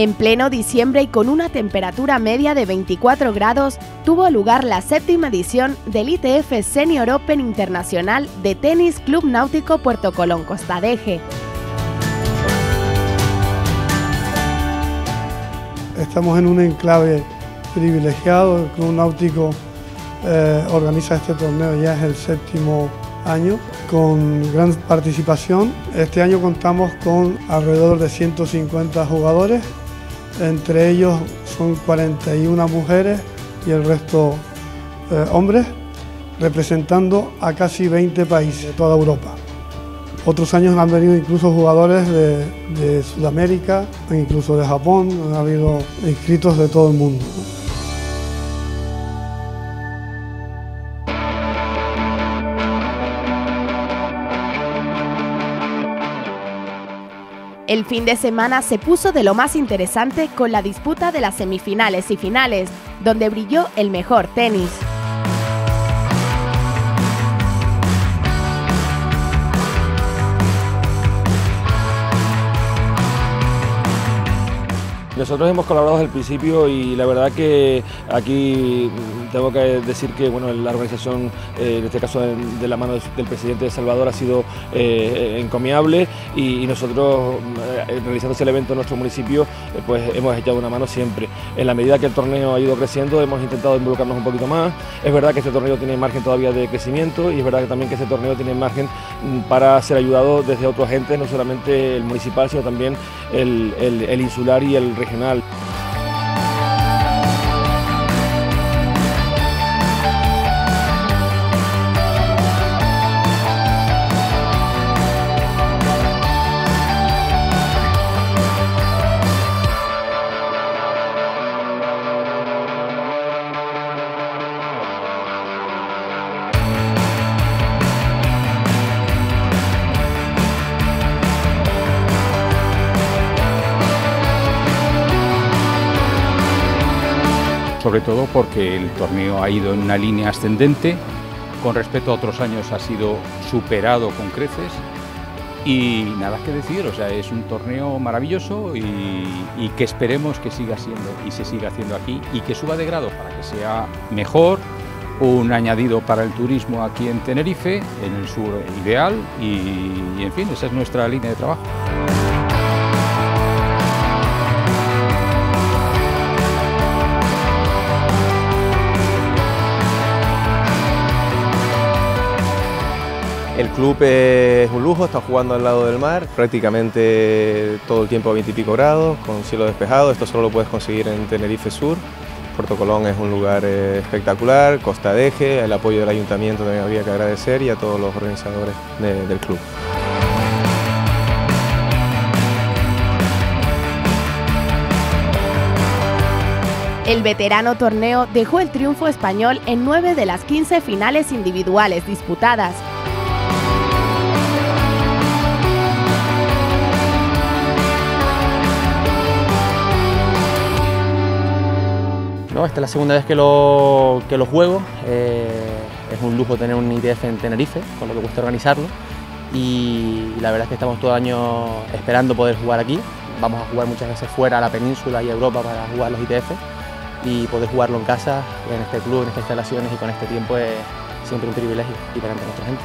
En pleno diciembre y con una temperatura media de 24 grados, tuvo lugar la séptima edición del ITF Senior Open Internacional de Tenis Club Náutico Puerto Colón, Costa de Adeje. Estamos en un enclave privilegiado. El Club Náutico organiza este torneo, ya es el séptimo año, con gran participación. Este año contamos con alrededor de 150 jugadores, entre ellos son 41 mujeres y el resto hombres, representando a casi 20 países de toda Europa. Otros años han venido incluso jugadores de Sudamérica, incluso de Japón, han habido inscritos de todo el mundo. El fin de semana se puso de lo más interesante con la disputa de las semifinales y finales, donde brilló el mejor tenis. Nosotros hemos colaborado desde el principio y la verdad que aquí tengo que decir que bueno, la organización, en este caso de la mano del presidente de Salvador, ha sido encomiable y nosotros, realizando ese evento en nuestro municipio, pues hemos echado una mano siempre. En la medida que el torneo ha ido creciendo, hemos intentado involucrarnos un poquito más. Es verdad que este torneo tiene margen todavía de crecimiento y es verdad que también que este torneo tiene margen para ser ayudado desde otros agentes, no solamente el municipal, sino también el insular y el regional. Sobre todo porque el torneo ha ido en una línea ascendente, con respecto a otros años ha sido superado con creces y nada que decir, o sea, es un torneo maravilloso y que esperemos que siga siendo y se siga haciendo aquí y que suba de grado para que sea mejor, un añadido para el turismo aquí en Tenerife, en el sur ideal y en fin, esa es nuestra línea de trabajo. El club es un lujo, está jugando al lado del mar, prácticamente todo el tiempo a 20 y pico grados, con cielo despejado. Esto solo lo puedes conseguir en Tenerife Sur. Puerto Colón es un lugar espectacular, Costa de Adeje, el apoyo del ayuntamiento también había que agradecer y a todos los organizadores del club. El veterano torneo dejó el triunfo español en 9 de las 15 finales individuales disputadas. Esta es la segunda vez que lo juego, es un lujo tener un ITF en Tenerife, con lo que cuesta organizarlo, y la verdad es que estamos todo el año esperando poder jugar aquí. Vamos a jugar muchas veces fuera a la península y a Europa para jugar los ITF, y poder jugarlo en casa, en este club, en estas instalaciones y con este tiempo es siempre un privilegio y para nuestra gente.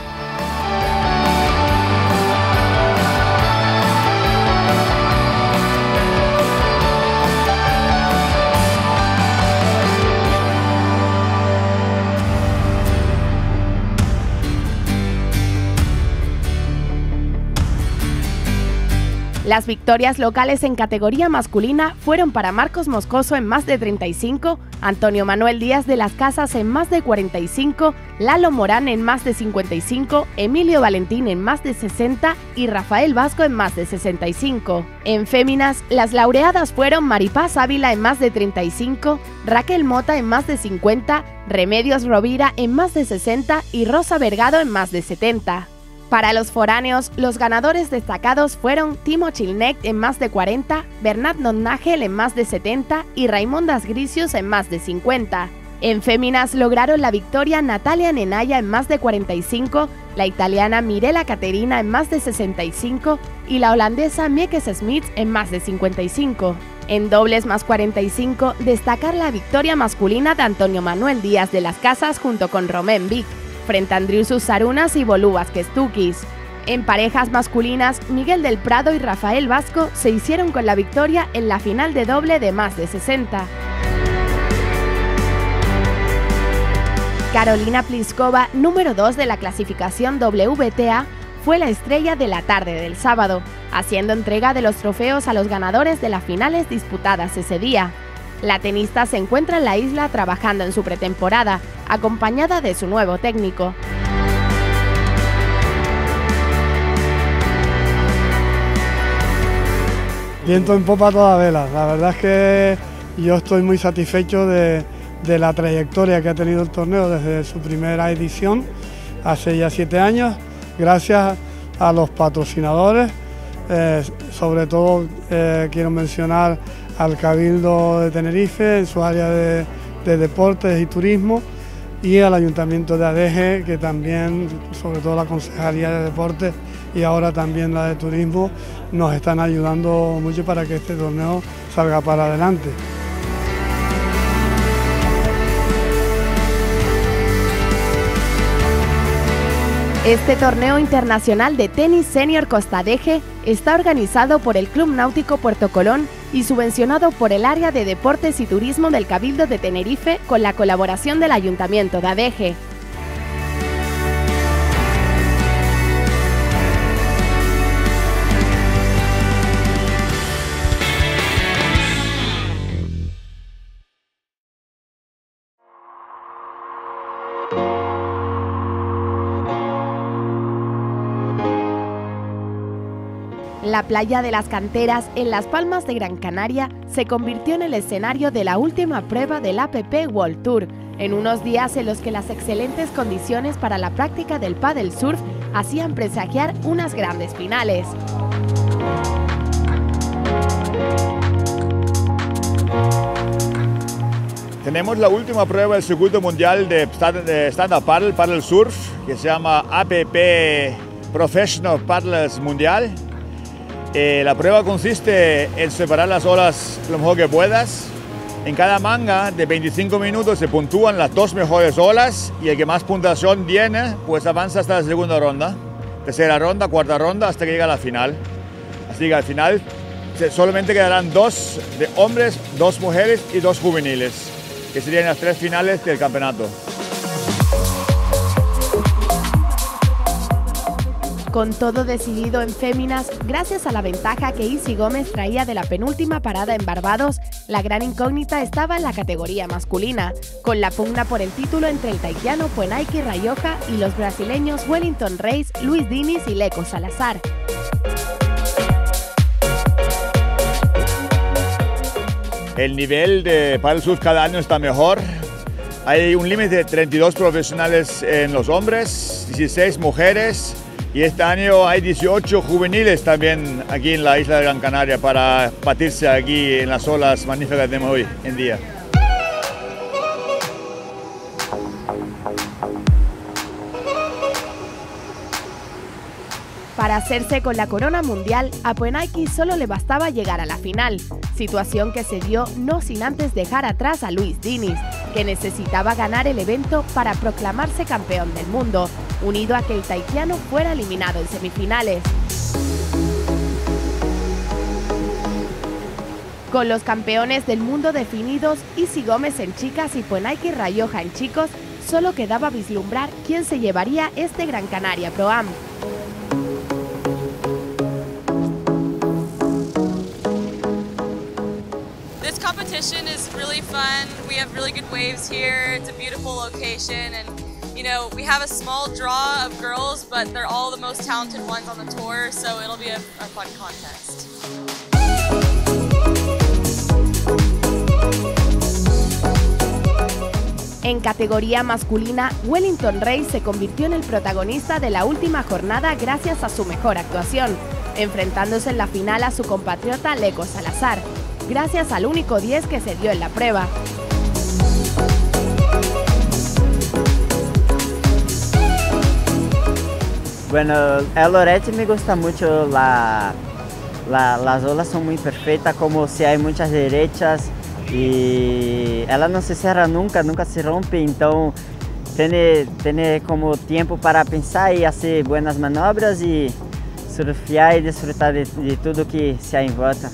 Las victorias locales en categoría masculina fueron para Marcos Moscoso en más de 35, Antonio Manuel Díaz de las Casas en más de 45, Lalo Morán en más de 55, Emilio Valentín en más de 60 y Rafael Vasco en más de 65. En féminas, las laureadas fueron Maripaz Ávila en más de 35, Raquel Mota en más de 50, Remedios Rovira en más de 60 y Rosa Vergado en más de 70. Para los foráneos, los ganadores destacados fueron Timo Boll en más de 40, Bernhard Langer en más de 70 y Raymond Asquinius en más de 50. En féminas lograron la victoria Natalia Nenaya en más de 45, la italiana Mirela Caterina en más de 65 y la holandesa Miekes Smith en más de 55. En dobles +45, destacar la victoria masculina de Antonio Manuel Díaz de las Casas junto con Romain Vic, frente a Andriu Susarunas y Bolú Vázquez-Tukis. En parejas masculinas, Miguel del Prado y Rafael Vasco se hicieron con la victoria en la final de doble de más de 60. Carolina Pliskova, número 2 de la clasificación WTA, fue la estrella de la tarde del sábado, haciendo entrega de los trofeos a los ganadores de las finales disputadas ese día. La tenista se encuentra en la isla trabajando en su pretemporada, acompañada de su nuevo técnico. Viento en popa a toda vela. La verdad es que yo estoy muy satisfecho de la trayectoria que ha tenido el torneo desde su primera edición, hace ya 7 años. Gracias a los patrocinadores, sobre todo quiero mencionar al Cabildo de Tenerife en su área de deportes y turismo, y al Ayuntamiento de Adeje, que también, sobre todo la Concejalía de Deportes y ahora también la de Turismo, nos están ayudando mucho para que este torneo salga para adelante. Este torneo internacional de tenis senior Costa de Adeje está organizado por el Club Náutico Puerto Colón y subvencionado por el Área de Deportes y Turismo del Cabildo de Tenerife con la colaboración del Ayuntamiento de Adeje. La playa de las Canteras, en Las Palmas de Gran Canaria, se convirtió en el escenario de la última prueba del APP World Tour, en unos días en los que las excelentes condiciones para la práctica del paddle surf hacían presagiar unas grandes finales. Tenemos la última prueba del circuito mundial de stand-up paddle, paddle surf, que se llama APP Professional Paddlers Mundial. La prueba consiste en separar las olas lo mejor que puedas. En cada manga de 25 minutos se puntúan las 2 mejores olas y el que más puntuación tiene pues avanza hasta la segunda ronda, tercera ronda, cuarta ronda, hasta que llega a la final. Así que al final solamente quedarán 2 de hombres, 2 mujeres y 2 juveniles, que serían las 3 finales del campeonato. Con todo decidido en féminas, gracias a la ventaja que Izzi Gómez traía de la penúltima parada en Barbados, la gran incógnita estaba en la categoría masculina, con la pugna por el título entre el tahitiano Poenaiki Raioha y los brasileños Wellington Reis, Luis Dinis y Leco Salazar. El nivel de paddle surf cada año está mejor. Hay un límite de 32 profesionales en los hombres, 16 mujeres. Y este año hay 18 juveniles también aquí en la isla de Gran Canaria para batirse aquí en las olas magníficas que tenemos hoy en día. Para hacerse con la corona mundial, a Poenaiki solo le bastaba llegar a la final, situación que se dio no sin antes dejar atrás a Luis Dinis, que necesitaba ganar el evento para proclamarse campeón del mundo, unido a que el tahitiano fuera eliminado en semifinales. Con los campeones del mundo definidos, Izzi Gómez en chicas y Poenaiki Raioha en chicos, solo quedaba vislumbrar quién se llevaría este Gran Canaria Pro Am. This competition is really fun. We have really good waves here. It's a beautiful location and you know, we have a small draw of girls, but they're all the most talented ones on the tour, so it'll be a fun contest. En categoría masculina, Wellington Reis se convirtió en el protagonista de la última jornada gracias a su mejor actuación, enfrentándose en la final a su compatriota Leco Salazar, gracias al único 10 que se dio en la prueba. Bueno, el Lorette me gusta mucho la, las olas son muy perfectas, como si hay muchas derechas y ella no se cierra nunca, nunca se rompe, entonces tiene como tiempo para pensar y hacer buenas maniobras y surfear y disfrutar de todo que se hay en volta.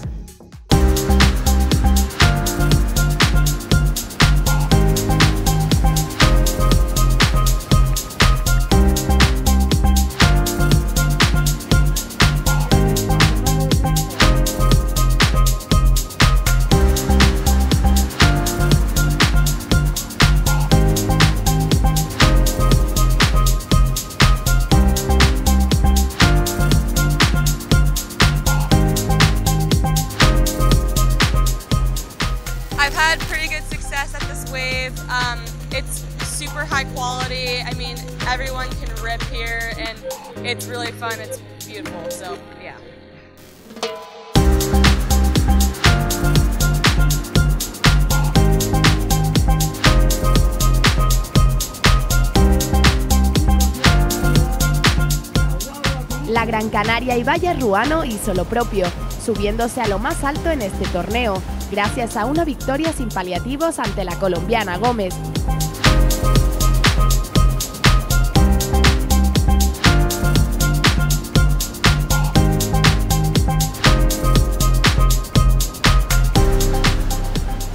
La Gran Canaria y Valle Ruano hizo lo propio, subiéndose a lo más alto en este torneo, gracias a una victoria sin paliativos ante la colombiana Gómez.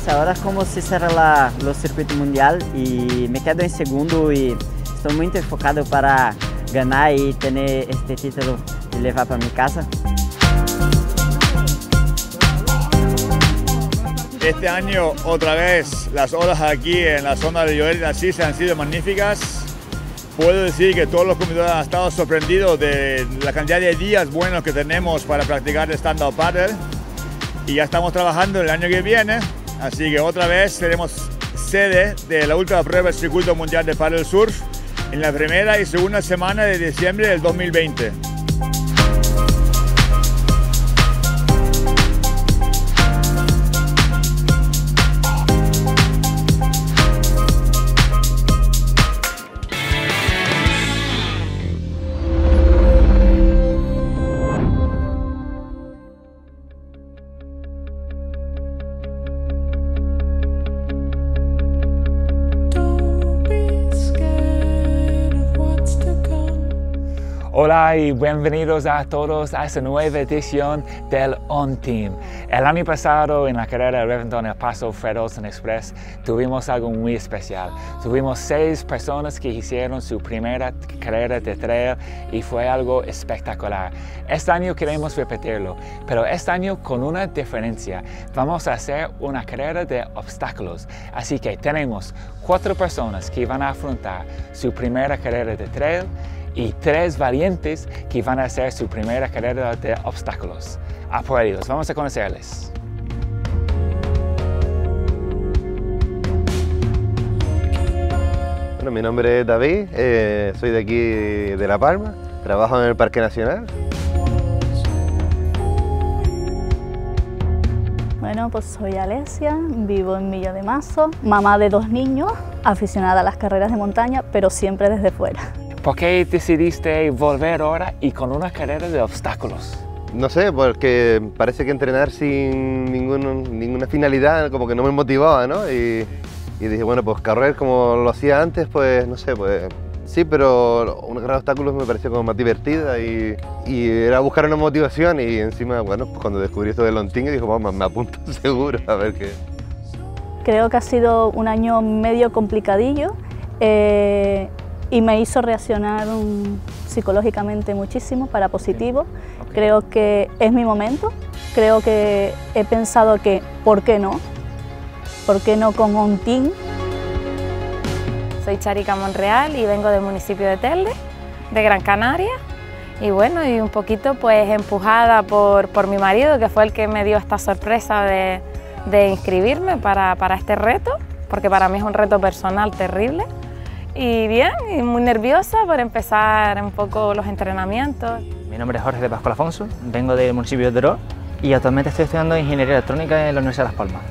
Ahora como se cierra el circuito mundial y me quedo en segundo y estoy muy enfocado para ganar y tener este título y llevar para mi casa. Este año otra vez las olas aquí en la zona de Lloret de Asís han sido magníficas. Puedo decir que todos los competidores han estado sorprendidos de la cantidad de días buenos que tenemos para practicar stand-up paddle y ya estamos trabajando el año que viene. Así que otra vez seremos sede de la última prueba del Circuito Mundial de Paddle Surf en la primera y segunda semana de diciembre del 2020. Hola y bienvenidos a todos a esta nueva edición del ON Team. El año pasado en la carrera de Reventón El Paso Fredolsen Express tuvimos algo muy especial. Tuvimos 6 personas que hicieron su primera carrera de trail y fue algo espectacular. Este año queremos repetirlo, pero este año con una diferencia. Vamos a hacer una carrera de obstáculos. Así que tenemos 4 personas que van a afrontar su primera carrera de trail y 3 valientes que van a hacer su primera carrera de obstáculos. A por ellos, vamos a conocerles. Bueno, mi nombre es David, soy de aquí de La Palma, trabajo en el Parque Nacional. Bueno, pues soy Alesia, vivo en Villa de Mazo, mamá de 2 niños, aficionada a las carreras de montaña, pero siempre desde fuera. ¿Por qué decidiste volver ahora y con una carrera de obstáculos? No sé, porque parece que entrenar sin ninguna finalidad como que no me motivaba, ¿no? Y dije, bueno, pues correr como lo hacía antes, pues no sé, pues sí, pero una carrera de obstáculos me pareció como más divertida y era buscar una motivación y encima, bueno, pues cuando descubrí esto del OnTeam, dije, vamos, me apunto seguro, a ver qué. Creo que ha sido un año medio complicadillo. Y me hizo reaccionar psicológicamente muchísimo para positivo. Okay. Creo que es mi momento, creo que he pensado que ¿por qué no? ¿Por qué no con On Team? Soy Charica Monreal y vengo del municipio de Telde, de Gran Canaria. Y bueno, y un poquito pues empujada por mi marido, que fue el que me dio esta sorpresa de inscribirme para este reto, porque para mí es un reto personal terrible. Y bien, y muy nerviosa por empezar un poco los entrenamientos. Mi nombre es Jorge de Pascual Afonso, vengo del municipio de Teró y actualmente estoy estudiando Ingeniería Electrónica en la Universidad de Las Palmas.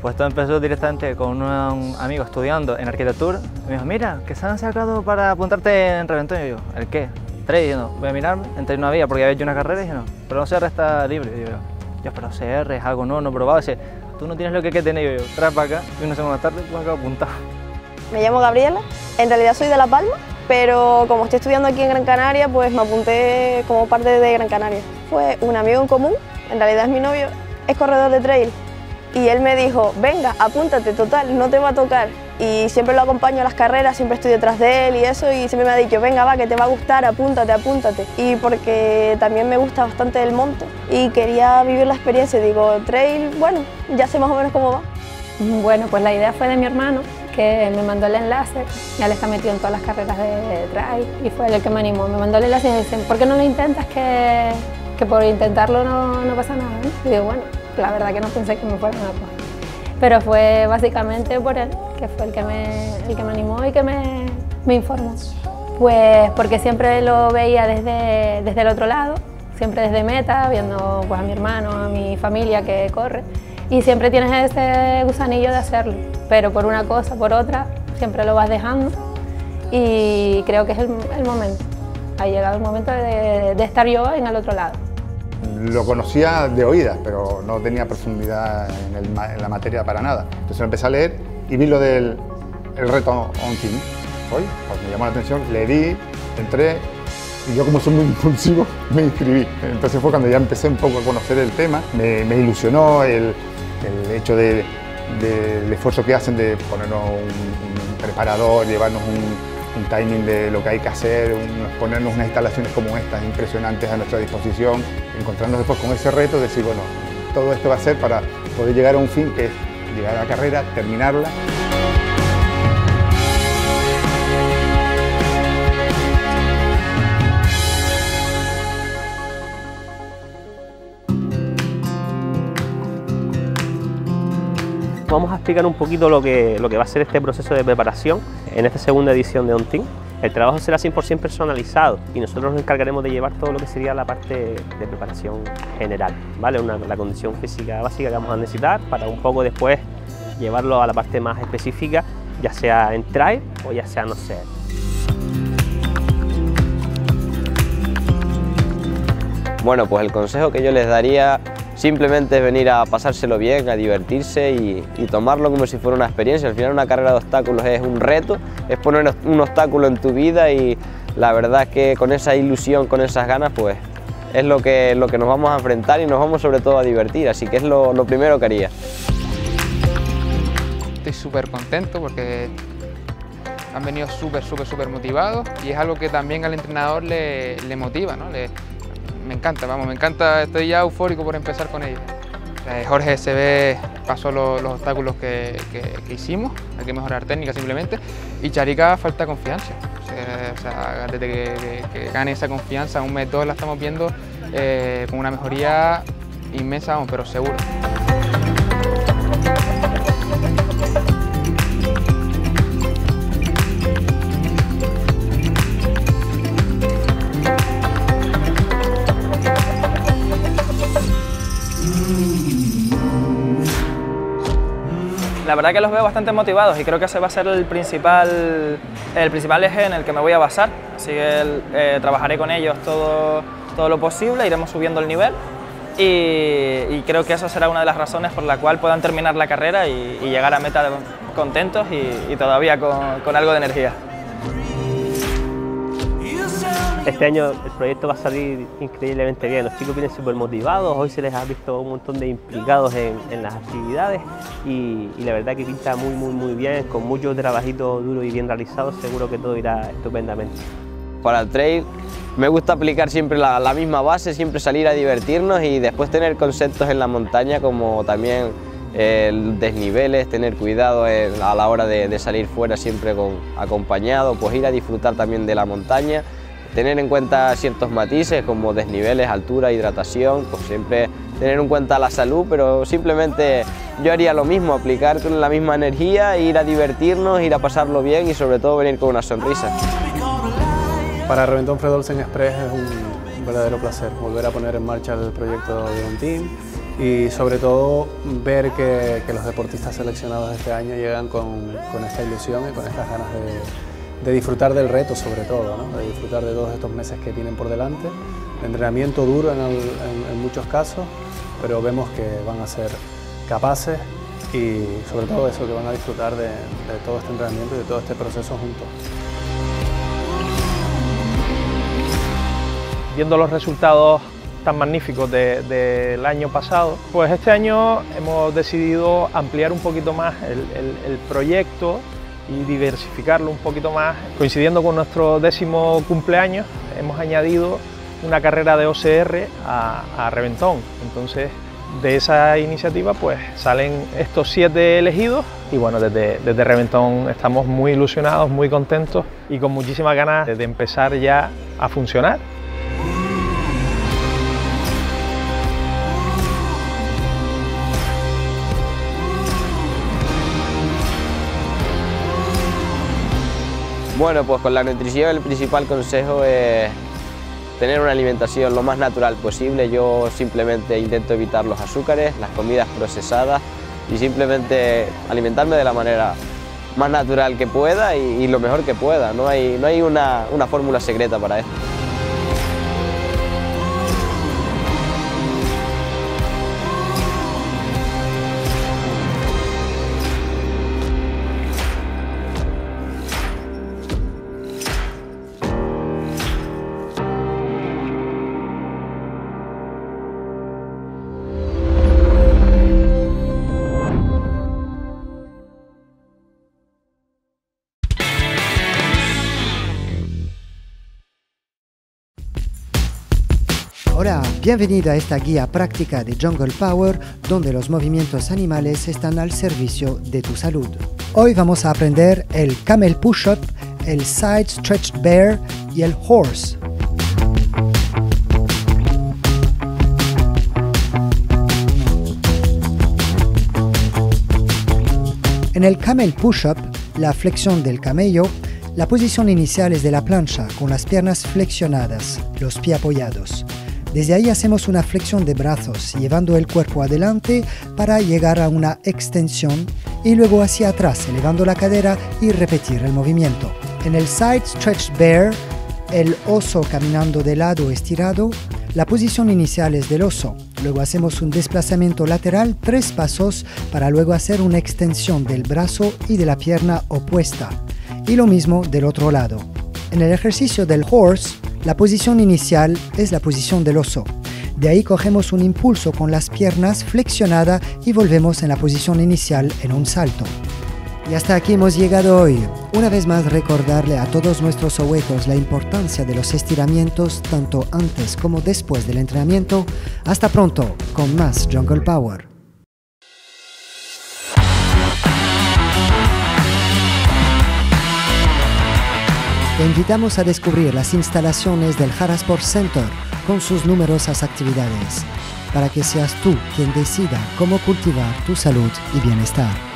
Pues todo empezó directamente con un amigo estudiando en Arquitectura. Me dijo, mira, que se han sacado para apuntarte en Reventón. Y yo, ¿el qué? Entré y yo no, voy a mirarme, entré y no había, porque había hecho una carrera y dije no, pero no CR está libre. Y yo, pero CR es algo nuevo, no he probado. Dice, tú no tienes lo que hay que tener. Y yo, trae para acá, y una semana tarde, pues acá apuntado. Me llamo Gabriela, en realidad soy de La Palma, pero como estoy estudiando aquí en Gran Canaria, pues me apunté como parte de Gran Canaria. Fue un amigo en común, en realidad es mi novio, es corredor de trail, y él me dijo, venga, apúntate, total, no te va a tocar. Y siempre lo acompaño a las carreras, siempre estoy detrás de él y eso, y siempre me ha dicho, venga va, que te va a gustar, apúntate, apúntate. Y porque también me gusta bastante el monte y quería vivir la experiencia, digo, trail, bueno, ya sé más o menos cómo va. Bueno, pues la idea fue de mi hermano, que me mandó el enlace, ya le está metido en todas las carreras de trail, y fue él el que me animó, me mandó el enlace y me dicen, ¿por qué no lo intentas? Que por intentarlo no pasa nada, ¿no? Y digo, bueno, la verdad que no pensé que me fueran a apoyar. Pero fue básicamente por él, que fue el que me animó y que me informó. Pues porque siempre lo veía desde el otro lado, siempre desde meta, viendo pues, a mi hermano, a mi familia que corre. Y siempre tienes ese gusanillo de hacerlo, pero por una cosa, por otra, siempre lo vas dejando. Y creo que es el momento, ha llegado el momento de estar yo en el otro lado. Lo conocía de oídas, pero no tenía profundidad en la materia para nada. Entonces empecé a leer y vi lo del reto On Team. Oye, pues me llamó la atención, leí, entré y yo como soy muy impulsivo me inscribí. Entonces fue cuando ya empecé un poco a conocer el tema. Me ilusionó el hecho del esfuerzo que hacen de ponernos un preparador, llevarnos un timing de lo que hay que hacer, ponernos unas instalaciones como estas impresionantes a nuestra disposición, encontrarnos después con ese reto, decir, bueno, todo esto va a ser para poder llegar a un fin que es llegar a la carrera, terminarla. Vamos a explicar un poquito lo que va a ser este proceso de preparación en esta segunda edición de On Team. El trabajo será 100% personalizado y nosotros nos encargaremos de llevar todo lo que sería la parte de preparación general, ¿vale? La condición física básica que vamos a necesitar para un poco después llevarlo a la parte más específica, ya sea en trail o ya sea no sé. Bueno, pues el consejo que yo les daría simplemente es venir a pasárselo bien, a divertirse y tomarlo como si fuera una experiencia. Al final una carrera de obstáculos es un reto, es poner un obstáculo en tu vida y la verdad es que con esa ilusión, con esas ganas, pues es lo que nos vamos a enfrentar y nos vamos sobre todo a divertir, así que es lo primero que haría. Estoy súper contento porque han venido súper motivados y es algo que también al entrenador le motiva, ¿no? Me encanta, vamos, me encanta, estoy ya eufórico por empezar con ellos. Jorge se ve, pasó los obstáculos que hicimos, hay que mejorar técnica simplemente, y Charica falta confianza. O sea, desde que gane esa confianza, un mes, dos la estamos viendo con una mejoría inmensa, vamos, pero seguro. La verdad que los veo bastante motivados y creo que ese va a ser el principal eje en el que me voy a basar, así que trabajaré con ellos todo lo posible, iremos subiendo el nivel y creo que eso será una de las razones por la cual puedan terminar la carrera y llegar a meta contentos y todavía con algo de energía. Este año el proyecto va a salir increíblemente bien, los chicos vienen súper motivados, hoy se les ha visto un montón de implicados en las actividades y la verdad que pinta muy bien, con mucho trabajito duro y bien realizado, seguro que todo irá estupendamente. Para el trail me gusta aplicar siempre la misma base, siempre salir a divertirnos y después tener conceptos en la montaña como también desniveles, tener cuidado a la hora de salir fuera siempre acompañado, pues ir a disfrutar también de la montaña. Tener en cuenta ciertos matices como desniveles, altura, hidratación, pues siempre tener en cuenta la salud, pero simplemente yo haría lo mismo, aplicar con la misma energía, ir a divertirnos, ir a pasarlo bien y sobre todo venir con una sonrisa. Para Reventón Trail Olsen Express es un verdadero placer volver a poner en marcha el proyecto de On Team y sobre todo ver que los deportistas seleccionados este año llegan con esta ilusión y con estas ganas de de disfrutar del reto sobre todo, ¿no? De disfrutar de todos estos meses que tienen por delante, de entrenamiento duro en muchos casos, pero vemos que van a ser capaces y sobre todo eso, que van a disfrutar de todo este entrenamiento y de todo este proceso juntos. Viendo los resultados tan magníficos del año pasado, pues este año hemos decidido ampliar un poquito más el proyecto y diversificarlo un poquito más. Coincidiendo con nuestro 10º cumpleaños, hemos añadido una carrera de OCR a Reventón. Entonces, de esa iniciativa pues salen estos 7 elegidos y bueno, desde Reventón estamos muy ilusionados, muy contentos y con muchísimas ganas de empezar ya a funcionar. Bueno, pues con la nutrición el principal consejo es tener una alimentación lo más natural posible. Yo simplemente intento evitar los azúcares, las comidas procesadas y simplemente alimentarme de la manera más natural que pueda y lo mejor que pueda. No hay una fórmula secreta para esto. Hola, bienvenida a esta guía práctica de Jungle Power, donde los movimientos animales están al servicio de tu salud. Hoy vamos a aprender el Camel Push-Up, el Side Stretched Bear y el Horse. En el Camel Push-Up, la flexión del camello, la posición inicial es de la plancha, con las piernas flexionadas, los pies apoyados. Desde ahí hacemos una flexión de brazos, llevando el cuerpo adelante para llegar a una extensión y luego hacia atrás, elevando la cadera y repetir el movimiento. En el Side Stretched Bear, el oso caminando de lado estirado, la posición inicial es del oso. Luego hacemos un desplazamiento lateral 3 pasos para luego hacer una extensión del brazo y de la pierna opuesta. Y lo mismo del otro lado. En el ejercicio del Horse, la posición inicial es la posición del oso. De ahí cogemos un impulso con las piernas flexionadas y volvemos en la posición inicial en un salto. Y hasta aquí hemos llegado hoy. Una vez más recordarle a todos nuestros obuecos la importancia de los estiramientos tanto antes como después del entrenamiento. Hasta pronto con más Jungle Power. Te invitamos a descubrir las instalaciones del Jara Sport Center con sus numerosas actividades, para que seas tú quien decida cómo cultivar tu salud y bienestar.